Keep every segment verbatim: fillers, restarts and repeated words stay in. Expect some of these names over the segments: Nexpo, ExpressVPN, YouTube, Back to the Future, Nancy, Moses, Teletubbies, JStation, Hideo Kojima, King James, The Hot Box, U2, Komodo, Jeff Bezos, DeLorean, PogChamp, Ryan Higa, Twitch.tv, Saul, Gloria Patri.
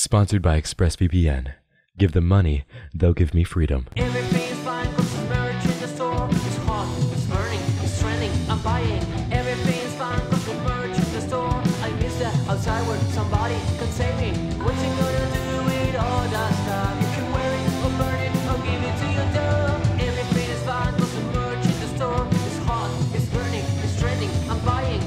Sponsored by ExpressVPN. Give them money, they'll give me freedom. Everything is fine, cause it's marriage in the store. It's hot, it's burning, it's trending, I'm buying. Everything is fine, cause it's marriage in the store. I miss that outside where somebody can save me. What's it gonna do with all that stuff? You can wear it or burn it or give it to your dog. Everything is fine, cause it's marriage in the store. It's hot, it's burning, it's trending, I'm buying.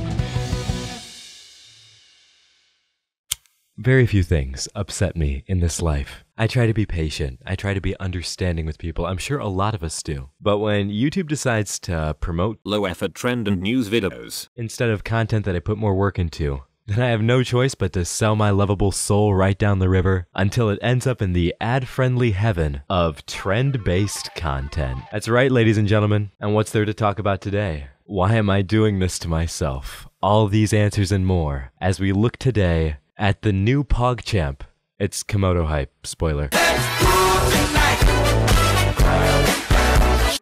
Very few things upset me in this life. I try to be patient. I try to be understanding with people. I'm sure a lot of us do. But when YouTube decides to promote low-effort trend and news videos instead of content that I put more work into, then I have no choice but to sell my lovable soul right down the river until it ends up in the ad-friendly heaven of trend-based content. That's right, ladies and gentlemen. And what's there to talk about today? Why am I doing this to myself? All these answers and more as we look today at the new PogChamp. It's Komodo hype, spoiler.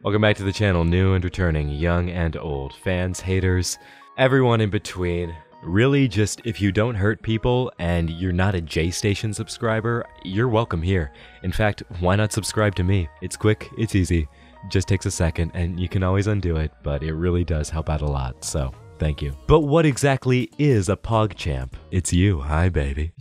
Welcome back to the channel, new and returning, young and old, fans, haters, everyone in between. Really, just if you don't hurt people and you're not a JStation subscriber, you're welcome here. In fact, why not subscribe to me? It's quick, it's easy, just takes a second, and you can always undo it, but it really does help out a lot, so thank you. But what exactly is a PogChamp? It's you, hi baby.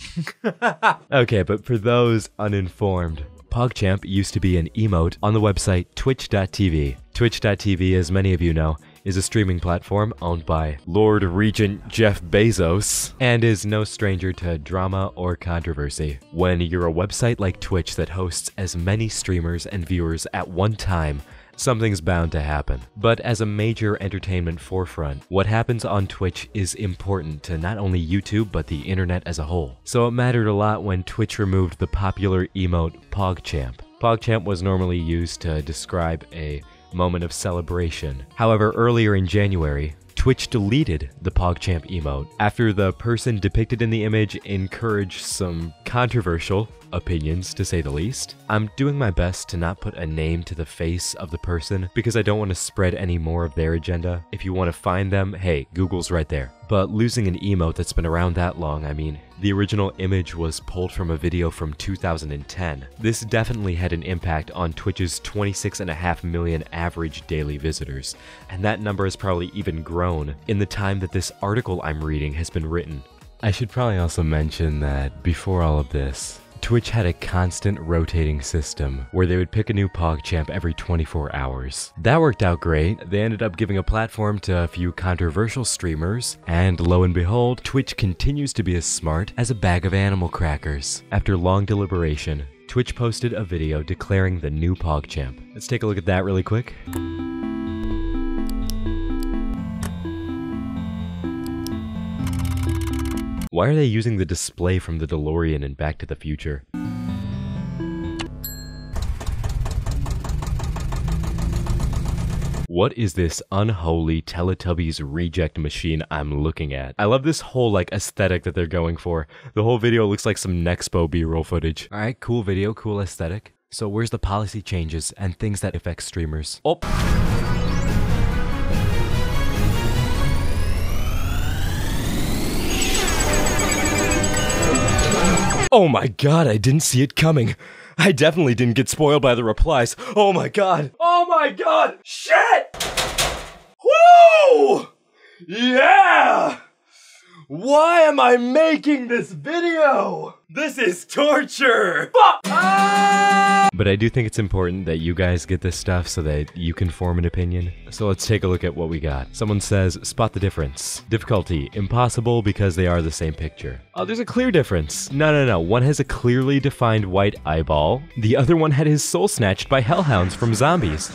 Okay, but for those uninformed, PogChamp used to be an emote on the website Twitch dot T V. Twitch dot T V, as many of you know, is a streaming platform owned by Lord Regent Jeff Bezos and is no stranger to drama or controversy. When you're a website like Twitch that hosts as many streamers and viewers at one time, something's bound to happen. But as a major entertainment forefront, what happens on Twitch is important to not only YouTube, but the internet as a whole. So it mattered a lot when Twitch removed the popular emote PogChamp. PogChamp was normally used to describe a moment of celebration. However, earlier in January, Twitch deleted the PogChamp emote after the person depicted in the image encouraged some controversial opinions, to say the least. I'm doing my best to not put a name to the face of the person because I don't want to spread any more of their agenda. If you want to find them, hey, Google's right there. But losing an emote that's been around that long, I mean, the original image was pulled from a video from two thousand ten. This definitely had an impact on Twitch's twenty-six and a half million average daily visitors, and that number has probably even grown in the time that this article I'm reading has been written. I should probably also mention that before all of this, Twitch had a constant rotating system where they would pick a new PogChamp every twenty-four hours. That worked out great. They ended up giving a platform to a few controversial streamers, and lo and behold, Twitch continues to be as smart as a bag of animal crackers. After long deliberation, Twitch posted a video declaring the new PogChamp. Let's take a look at that really quick. Why are they using the display from the DeLorean in Back to the Future? What is this unholy Teletubbies reject machine I'm looking at? I love this whole like aesthetic that they're going for. The whole video looks like some Nexpo B-roll footage. All right, cool video, cool aesthetic. So where's the policy changes and things that affect streamers? Oh. Oh my god, I didn't see it coming. I definitely didn't get spoiled by the replies. Oh my god. Oh my god. Shit! Woo! Yeah! Why am I making this video? This is torture. Fuck! Ah! But I do think it's important that you guys get this stuff so that you can form an opinion. So let's take a look at what we got. Someone says, spot the difference. Difficulty, impossible because they are the same picture. Oh, there's a clear difference. No, no, no. One has a clearly defined white eyeball. The other one had his soul snatched by hellhounds from zombies.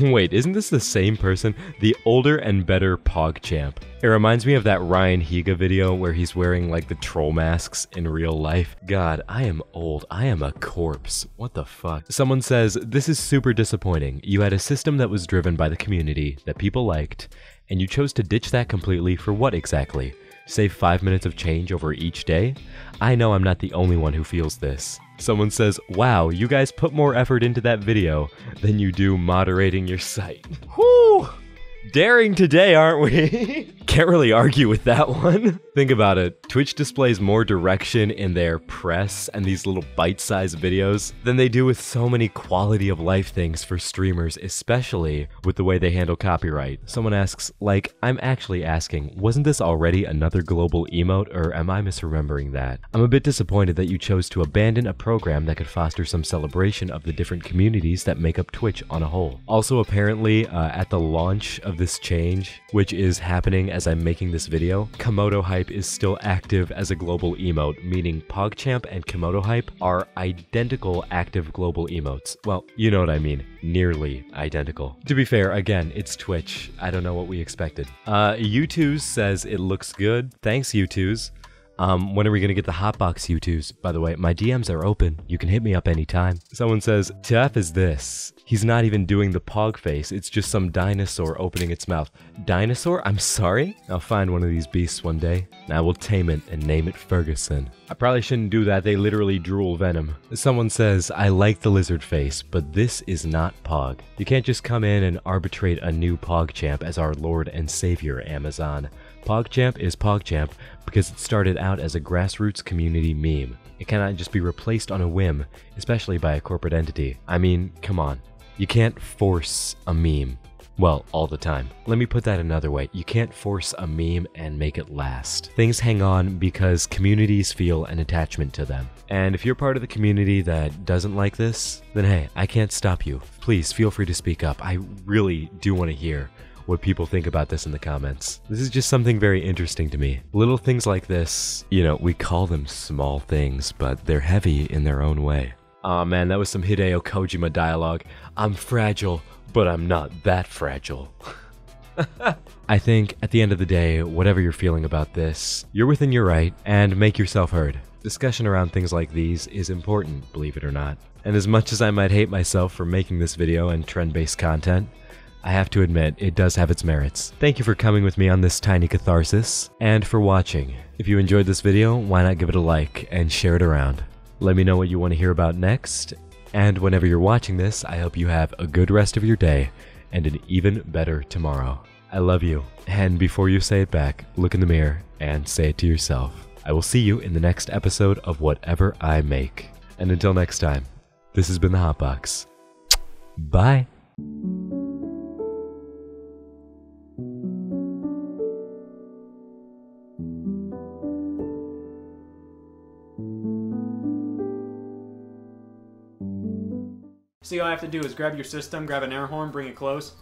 Wait, isn't this the same person? The older and better PogChamp. It reminds me of that Ryan Higa video where he's wearing like the troll masks in real life. God, I am old. I am a corpse. What the fuck? Someone says, this is super disappointing. You had a system that was driven by the community that people liked, and you chose to ditch that completely for what exactly? Save five minutes of change over each day? I know I'm not the only one who feels this. Someone says, wow, you guys put more effort into that video than you do moderating your site. Whew! daring today, aren't we? Can't really argue with that one. Think about it. Twitch displays more direction in their press and these little bite-sized videos than they do with so many quality of life things for streamers, especially with the way they handle copyright. Someone asks, like, I'm actually asking, wasn't this already another global emote, or am I misremembering that? I'm a bit disappointed that you chose to abandon a program that could foster some celebration of the different communities that make up Twitch on a whole. Also, apparently, uh, at the launch of this change, which is happening as I'm making this video, Komodo Hype is still active as a global emote, meaning PogChamp and Komodo Hype are identical active global emotes. Well, you know what I mean, nearly identical. To be fair, again, it's Twitch. I don't know what we expected. Uh, U two says it looks good. Thanks, U two's. Um, when are we gonna get the Hot Box, U two's? By the way, my D Ms are open. You can hit me up anytime. Someone says, Tef is this. He's not even doing the pog face. It's just some dinosaur opening its mouth. Dinosaur? I'm sorry? I'll find one of these beasts one day, and I will tame it and name it Ferguson. I probably shouldn't do that. They literally drool venom. Someone says, I like the lizard face, but this is not pog. You can't just come in and arbitrate a new PogChamp as our lord and savior, Amazon. PogChamp is PogChamp because it started out as a grassroots community meme. It cannot just be replaced on a whim, especially by a corporate entity. I mean, come on. You can't force a meme. Well, all the time. Let me put that another way. You can't force a meme and make it last. Things hang on because communities feel an attachment to them. And if you're part of the community that doesn't like this, then hey, I can't stop you. Please feel free to speak up. I really do want to hear what people think about this in the comments. This is just something very interesting to me. Little things like this, you know, we call them small things, but they're heavy in their own way. Aw oh, man, that was some Hideo Kojima dialogue. I'm fragile, but I'm not that fragile. I think at the end of the day, whatever you're feeling about this, you're within your right, and make yourself heard. Discussion around things like these is important, believe it or not. And as much as I might hate myself for making this video and trend-based content, I have to admit, it does have its merits. Thank you for coming with me on this tiny catharsis, and for watching. If you enjoyed this video, why not give it a like and share it around. Let me know what you want to hear about next, and whenever you're watching this, I hope you have a good rest of your day and an even better tomorrow. I love you, and before you say it back, look in the mirror and say it to yourself. I will see you in the next episode of whatever I make. And until next time, this has been The Hot Box. Bye. So all you have to do is grab your system, grab an air horn, bring it close.